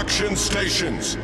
Action stations!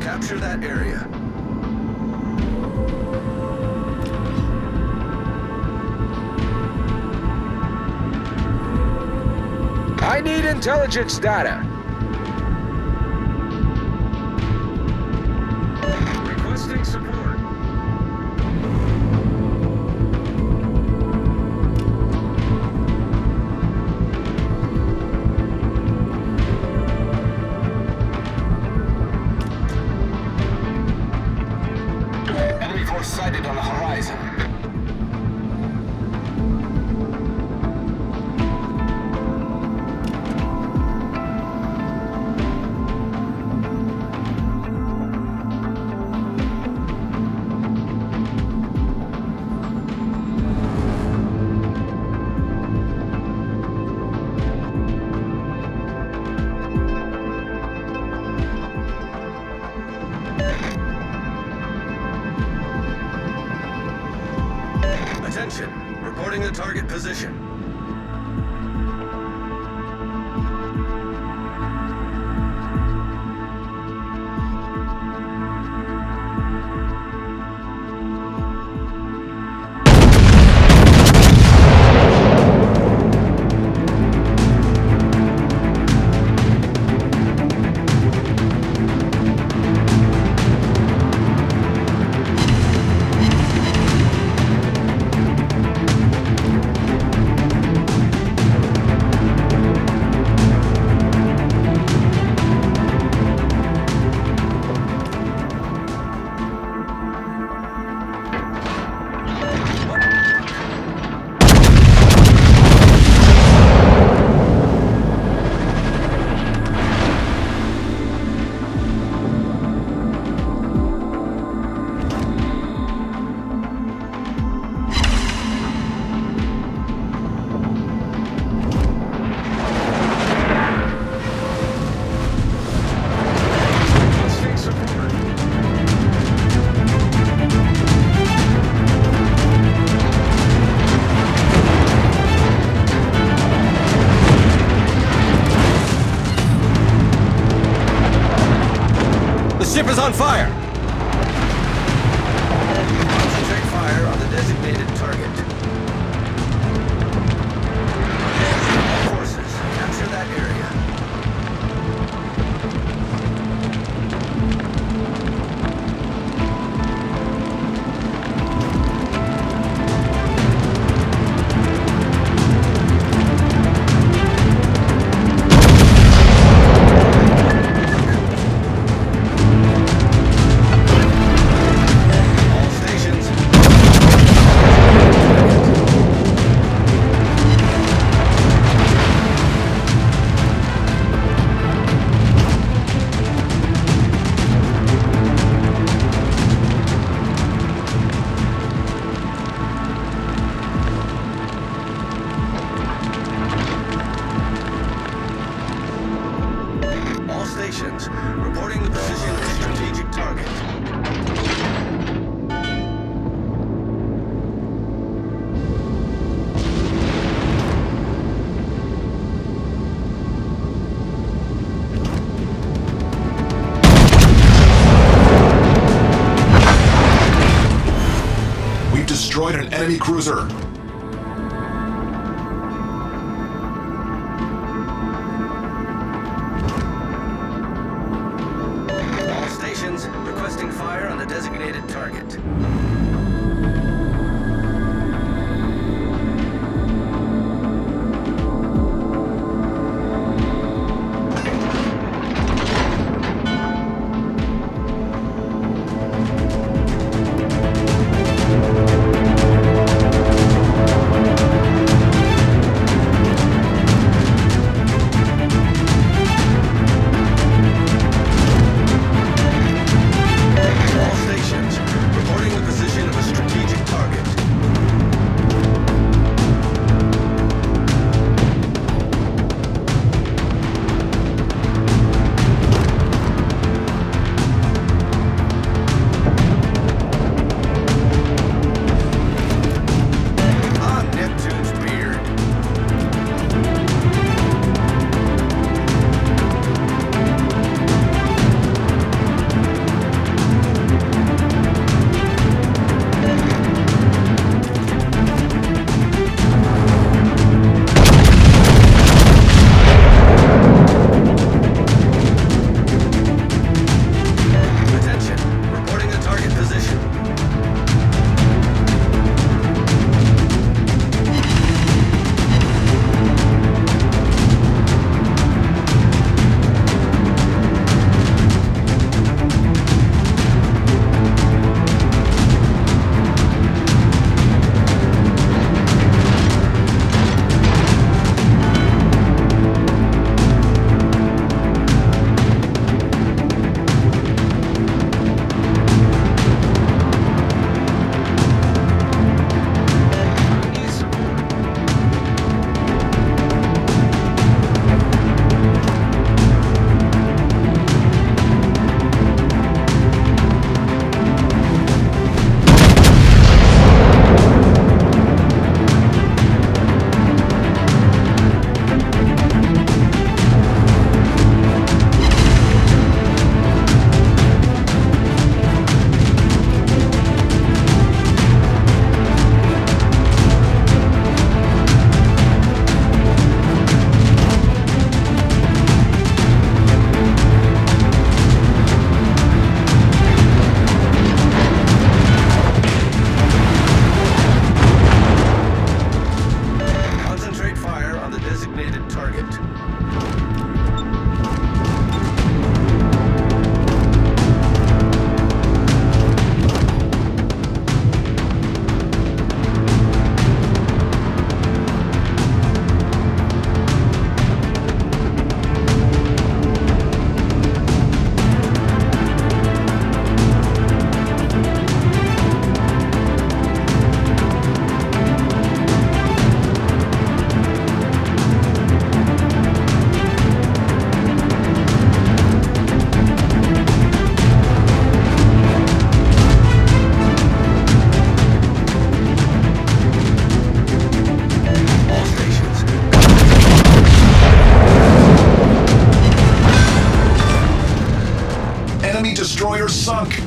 Capture that area. I need intelligence data. Requesting support. Sighted on the horizon. Attention, reporting the target position. The ship is on fire! Concentrate fire on the designated target. Forces, capture that reporting the position of the strategic target. We've destroyed an enemy cruiser. Requesting fire on the designated target. enemy destroyer sunk.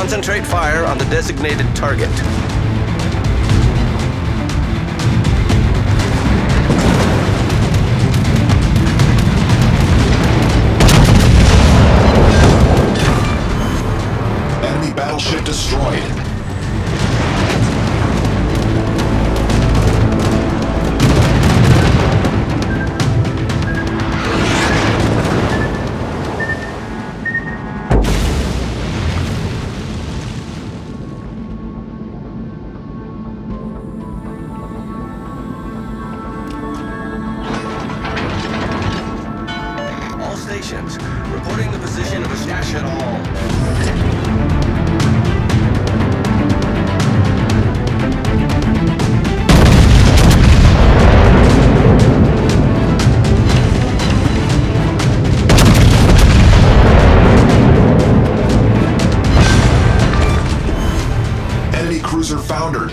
Concentrate fire on the designated target. Enemy battleship destroyed. Reporting the position of a stash at all. Enemy cruiser foundered.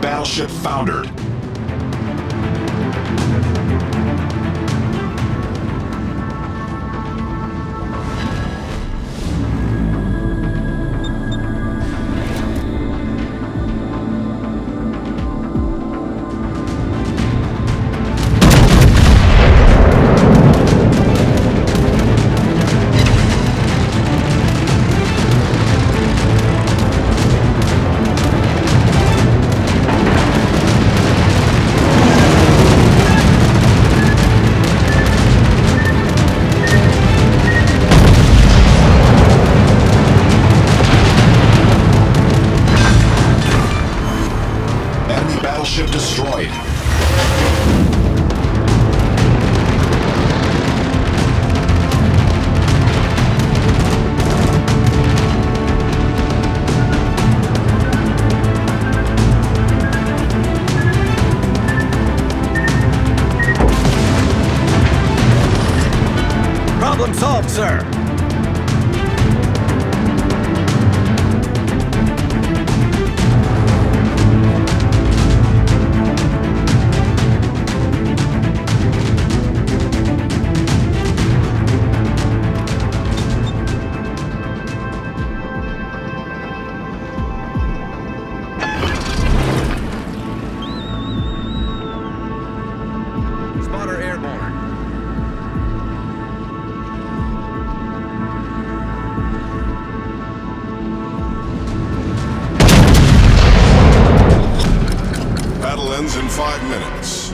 Battleship foundered. solved, sir. In 5 minutes.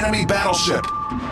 Enemy battleship.